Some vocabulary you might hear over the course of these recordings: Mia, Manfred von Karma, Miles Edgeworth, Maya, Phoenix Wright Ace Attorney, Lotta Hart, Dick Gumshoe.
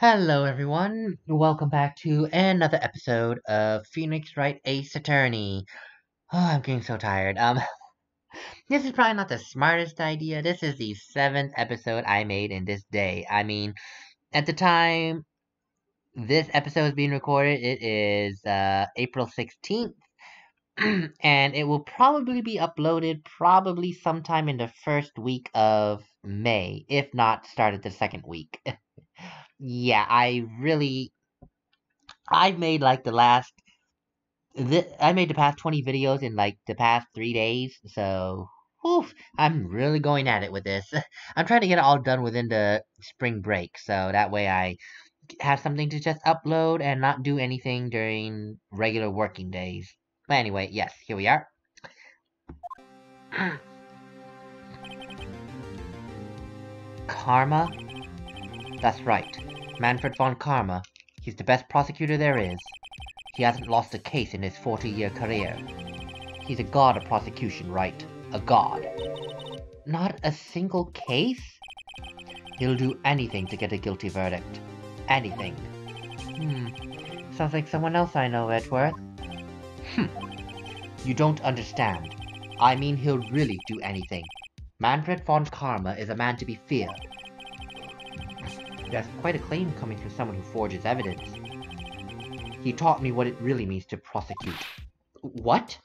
Hello everyone, welcome back to another episode of Phoenix Wright Ace Attorney. Oh, I'm getting so tired. This is probably not the smartest idea. This is the 7th episode I made in this day. I mean, at the time this episode is being recorded, it is April 16th. And it will probably be uploaded probably sometime in the first week of May, if not started the second week. Yeah, I've made like I made the past 20 videos in like the past 3 days, so I'm really going at it with this. I'm trying to get it all done within the spring break, so that way I have something to just upload and not do anything during regular working days. But anyway, yes, here we are. Karma? That's right. Manfred von Karma. He's the best prosecutor there is. He hasn't lost a case in his 40-year career. He's a god of prosecution, right? A god. Not a single case? He'll do anything to get a guilty verdict. Anything. Sounds like someone else I know, Edgeworth. You don't understand. I mean, he'll really do anything. Manfred von Karma is a man to be feared. That's quite a claim coming from someone who forges evidence. He taught me what it really means to prosecute. What?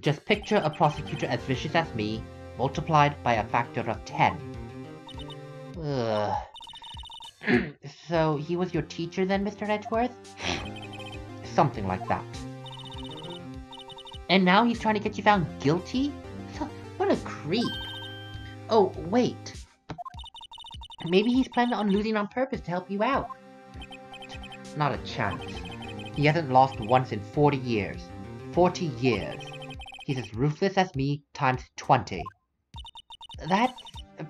Just picture a prosecutor as vicious as me, multiplied by a factor of 10. Ugh. So, he was your teacher then, Mr. Edgeworth? Something like that. And now he's trying to get you found guilty? What a creep. Oh, wait. Maybe he's planning on losing on purpose to help you out. Not a chance. He hasn't lost once in 40 years. 40 years. He's as ruthless as me times 20. That's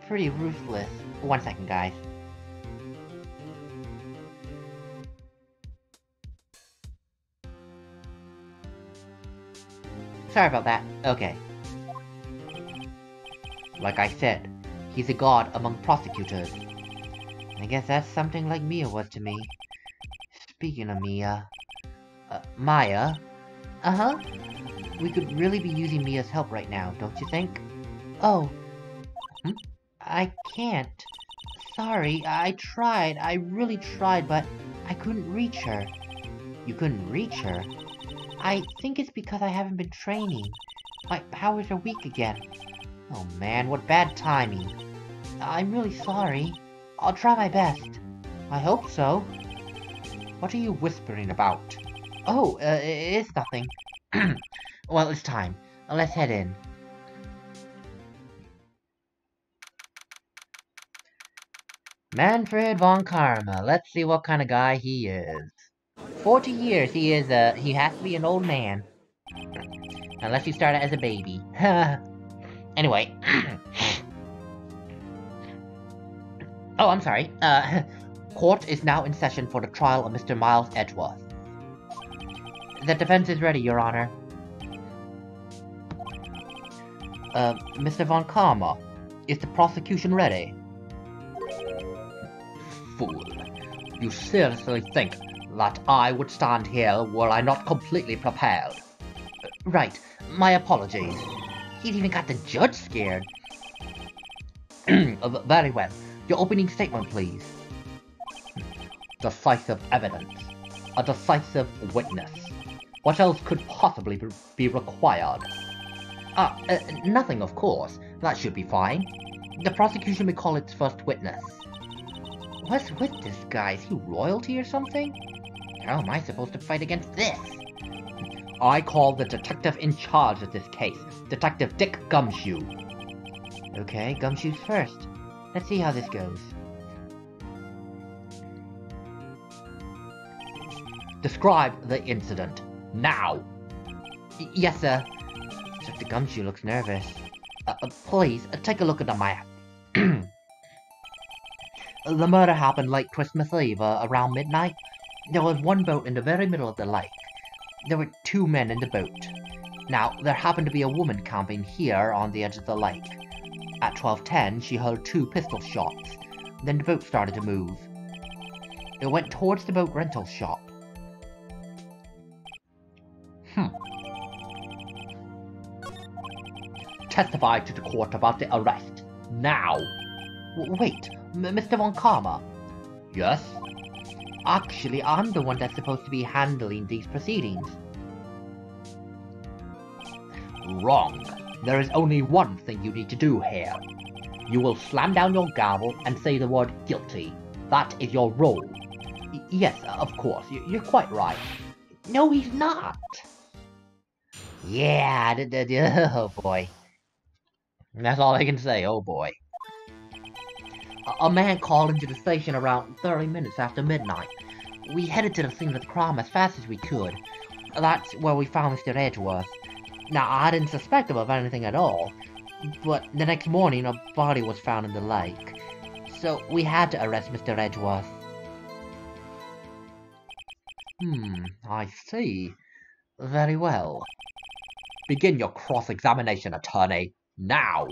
pretty ruthless. One second, guys. Sorry about that. Okay. Like I said, he's a god among prosecutors. I guess that's something like Mia was to me. Speaking of Mia... Maya? Uh-huh. We could really be using Mia's help right now, don't you think? Oh. I can't. Sorry, I tried. I really tried, but I couldn't reach her. You couldn't reach her? I think it's because I haven't been training. My powers are weak again. Oh man, what bad timing. I'm really sorry. I'll try my best. I hope so. What are you whispering about? Oh, it's nothing. Well, it's time. Let's head in. Manfred von Karma. Let's see what kind of guy he is. 40 years, he has to be an old man. Unless you started as a baby. Anyway. Oh, I'm sorry. Court is now in session for the trial of Mr. Miles Edgeworth. The defense is ready, Your Honor. Mr. von Karma, is the prosecution ready? Fool. You seriously think that I would stand here were I not completely prepared? Right. My apologies. He's even got the judge scared. Very well. Your opening statement, please. Decisive evidence. A decisive witness. What else could possibly be required? Nothing, of course. That should be fine. The prosecution may call its first witness. What's with this guy? Is he royalty or something? How am I supposed to fight against this? I call the detective in charge of this case, Detective Dick Gumshoe. Okay, Gumshoe's first. Let's see how this goes. Describe the incident. Now! Yes, sir. Detective Gumshoe looks nervous. Please, take a look at the map. The murder happened late Christmas Eve, around midnight. There was one boat in the very middle of the lake. There were 2 men in the boat. Now, there happened to be a woman camping here on the edge of the lake. At 12:10, she heard 2 pistol shots. Then the boat started to move. It went towards the boat rental shop. Testify to the court about the arrest. Now! Wait, Mr. Von Karma. Yes? Actually, I'm the one that's supposed to be handling these proceedings. Wrong. There is only one thing you need to do here. You will slam down your gavel and say the word guilty. That is your role. Yes, of course. You're quite right. No, he's not. Yeah, oh boy. That's all I can say, oh boy. A man called into the station around 30 minutes after midnight. We headed to the scene of the crime as fast as we could. That's where we found Mr. Edgeworth. Now, I didn't suspect him of anything at all, but the next morning a body was found in the lake. So we had to arrest Mr. Edgeworth. I see. Very well. Begin your cross-examination, attorney. Now!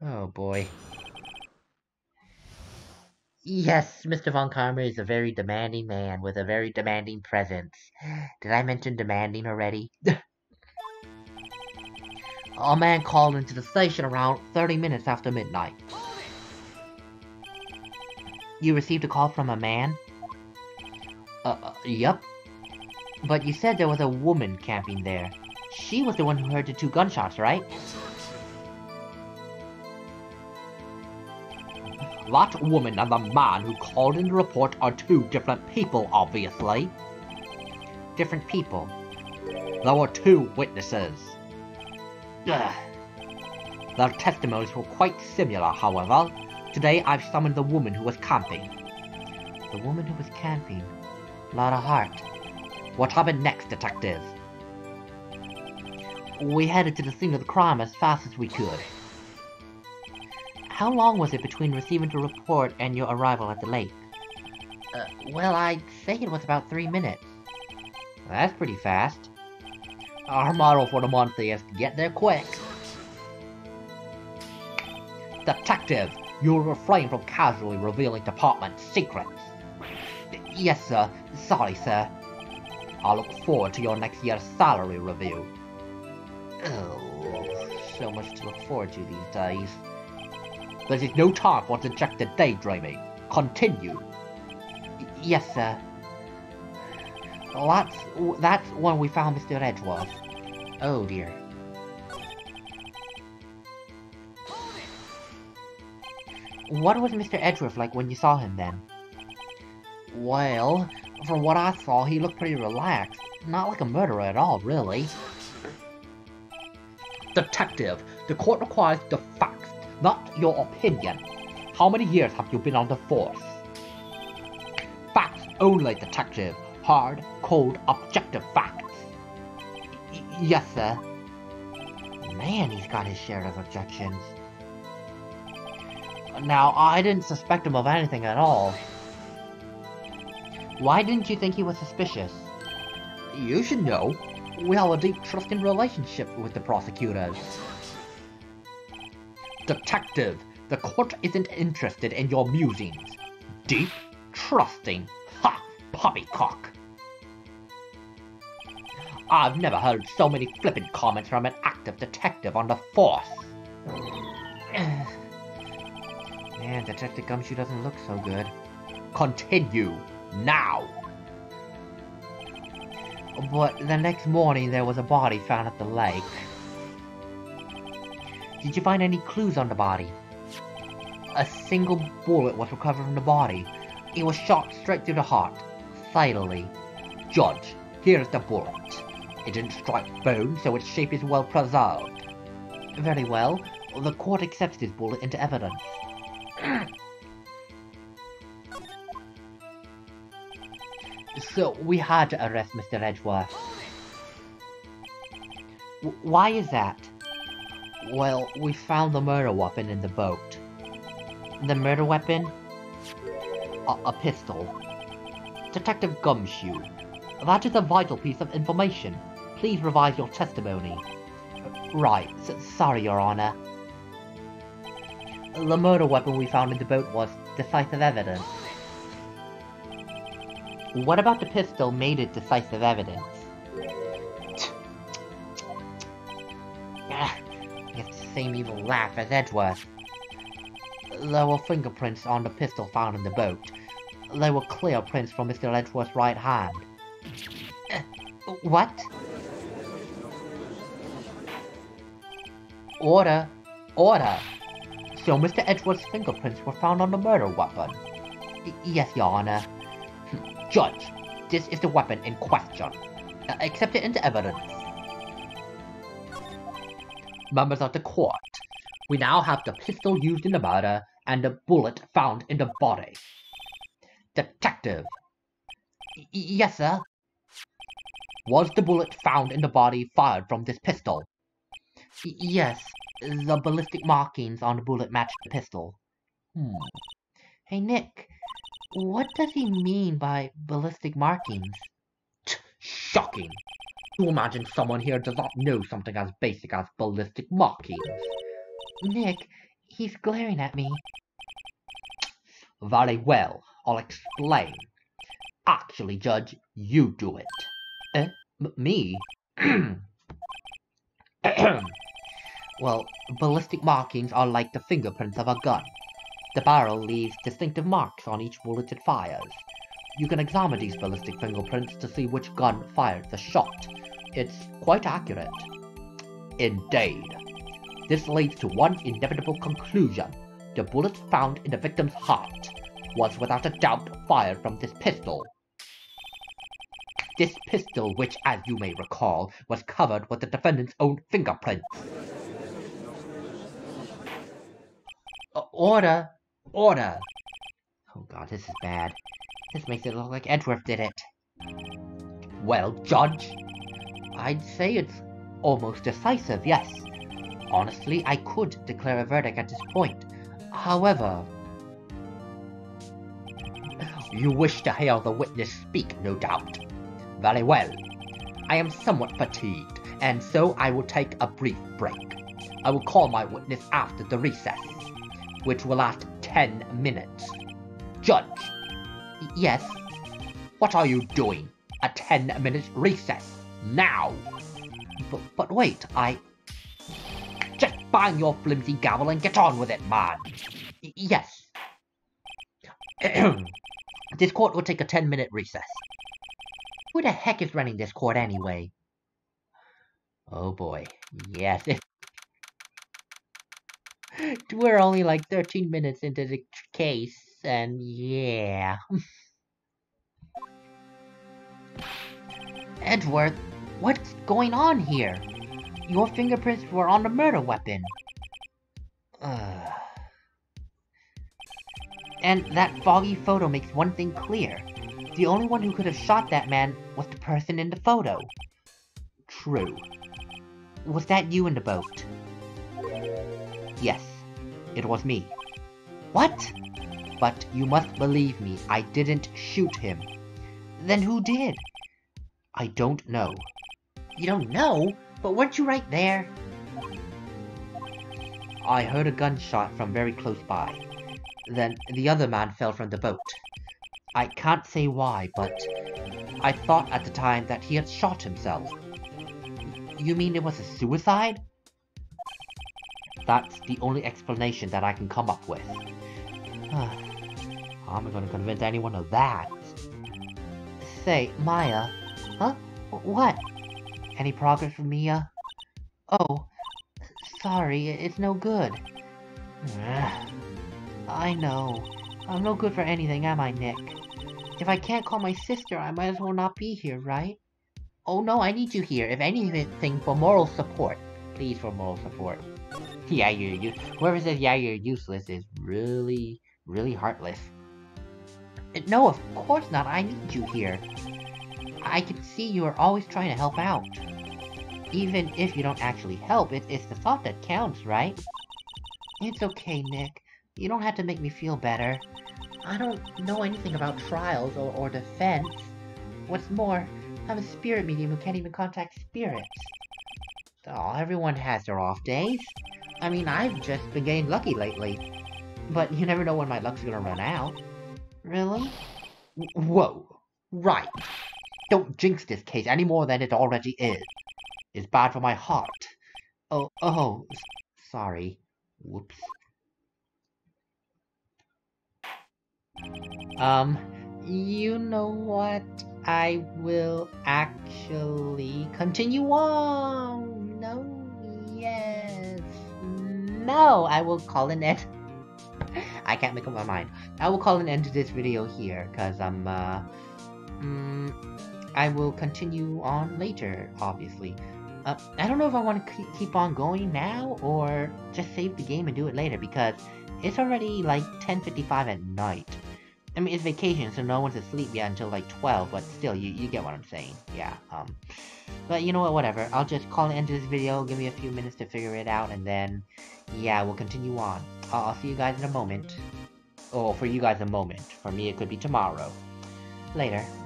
Oh boy. Yes, Mr. Von Karma is a very demanding man with a very demanding presence. Did I mention demanding already? A man called into the station around 30 minutes after midnight. You received a call from a man? Yep. But you said there was a woman camping there. She was the one who heard the 2 gunshots, right? That woman and the man who called in the report are 2 different people, obviously. Different people? There were 2 witnesses. Ugh. Their testimonies were quite similar, however. Today I've summoned the woman who was camping. The woman who was camping? Lotta Hart. What happened next, detective? We headed to the scene of the crime as fast as we could. How long was it between receiving the report and your arrival at the lake? Well, I'd say it was about 3 minutes. That's pretty fast. Our motto for the month is, get there quick. Detective, you'll refrain from casually revealing department secrets. Yes, sir. Sorry, sir. I'll look forward to your next year's salary review. Oh, so much to look forward to these days. There is no time for dejected daydreaming. Continue. Yes, sir. That's when we found Mr. Edgeworth. Oh dear. What was Mr. Edgeworth like when you saw him then? Well, from what I saw, he looked pretty relaxed. Not like a murderer at all, really. Detective, the court requires the facts, not your opinion. How many years have you been on the force? Facts only, detective. Hard, cold, objective facts. Yes, sir. Man, he's got his share of objections. Now, I didn't suspect him of anything at all. Why didn't you think he was suspicious? You should know. We have a deep trusting relationship with the prosecutors. Detective, the court isn't interested in your musings. Deep trusting. Ha! Poppycock! I've never heard so many flippant comments from an active detective on the force. Man, Detective Gumshoe doesn't look so good. Continue. Now! But the next morning there was a body found at the lake. Did you find any clues on the body? A single bullet was recovered from the body. It was shot straight through the heart, fatally. Judge, here's the bullet. It didn't strike bone, so its shape is well preserved. Very well. The court accepts this bullet into evidence. So, we had to arrest Mr. Edgeworth. Why is that? Well, we found the murder weapon in the boat. The murder weapon? A pistol. Detective Gumshoe, that is a vital piece of information. Please revise your testimony. Right, sorry, Your Honor. The murder weapon we found in the boat was decisive evidence. What about the pistol made it decisive evidence? It's the same evil laugh as Edgeworth. There were fingerprints on the pistol found in the boat. There were clear prints from Mr. Edgeworth's right hand. What? Order! Order! So Mr. Edgeworth's fingerprints were found on the murder weapon. Yes, Your Honor. Judge, this is the weapon in question. Accept it into evidence. Members of the court, we now have the pistol used in the murder and the bullet found in the body. Detective. Yes, sir. Was the bullet found in the body fired from this pistol? Yes, the ballistic markings on the bullet matched the pistol. Hey, Nick, what does he mean by ballistic markings? Shocking! You imagine someone here does not know something as basic as ballistic markings? Nick, he's glaring at me. Very well, I'll explain. Actually, Judge, you do it. Me? Well, ballistic markings are like the fingerprints of a gun. The barrel leaves distinctive marks on each bullet it fires. You can examine these ballistic fingerprints to see which gun fired the shot. It's quite accurate. Indeed. This leads to one inevitable conclusion. The bullet found in the victim's heart was without a doubt fired from this pistol. This pistol, which, as you may recall, was covered with the defendant's own fingerprints. Order! Order! Oh god, this is bad. This makes it look like Edgeworth did it. Well, Judge, I'd say it's almost decisive, yes. Honestly, I could declare a verdict at this point. However... You wish to hear the witness speak, no doubt. Very well. I am somewhat fatigued, and so I will take a brief break. I will call my witness after the recess, which will last 10 minutes. Judge! Yes? What are you doing? A 10-minute recess! Now! But wait, I... Just bang your flimsy gavel and get on with it, man! Yes. This court will take a 10-minute recess. Who the heck is running this court anyway? Oh boy, yes. We're only like 13 minutes into the case, and yeah. Edgeworth, what's going on here? Your fingerprints were on the murder weapon. And that foggy photo makes one thing clear. The only one who could have shot that man was the person in the photo. True. Was that you in the boat? Yes, it was me. What? But you must believe me, I didn't shoot him. Then who did? I don't know. You don't know? But weren't you right there? I heard a gunshot from very close by. Then the other man fell from the boat. I can't say why, but I thought at the time that he had shot himself. You mean it was a suicide? That's the only explanation that I can come up with. How am I gonna convince anyone of that? Say, Maya... Huh? What? Any progress from Mia? Oh, sorry, it's no good. I know. I'm no good for anything, am I, Nick? If I can't call my sister, I might as well not be here, right? Oh no, I need you here, if anything, for moral support. Please, for moral support. Yeah, you're whoever says, yeah, you're useless is really, really heartless. No, of course not, I need you here. I can see you are always trying to help out. Even if you don't actually help, it's the thought that counts, right? It's okay, Nick. You don't have to make me feel better. I don't know anything about trials or defense. What's more, I'm a spirit medium who can't even contact spirits. Oh, everyone has their off days. I mean, I've just been getting lucky lately. But you never know when my luck's gonna run out. Really? Whoa! Right. Don't jinx this case any more than it already is. It's bad for my heart. Oh, sorry. Whoops. You know what? I will actually continue on. No, yes. No, I will call an end. I can't make up my mind. I will call an end to this video here, because I'm, I will continue on later, obviously. I don't know if I want to keep on going now, or just save the game and do it later, because it's already like 10:55 at night. I mean, it's vacation, so no one's asleep yet until like 12, but still, you get what I'm saying. Yeah, but you know what, whatever. I'll just call an end to this video, give me a few minutes to figure it out, and then, yeah, we'll continue on. I'll see you guys in a moment. Oh, for you guys, a moment. For me, it could be tomorrow. Later.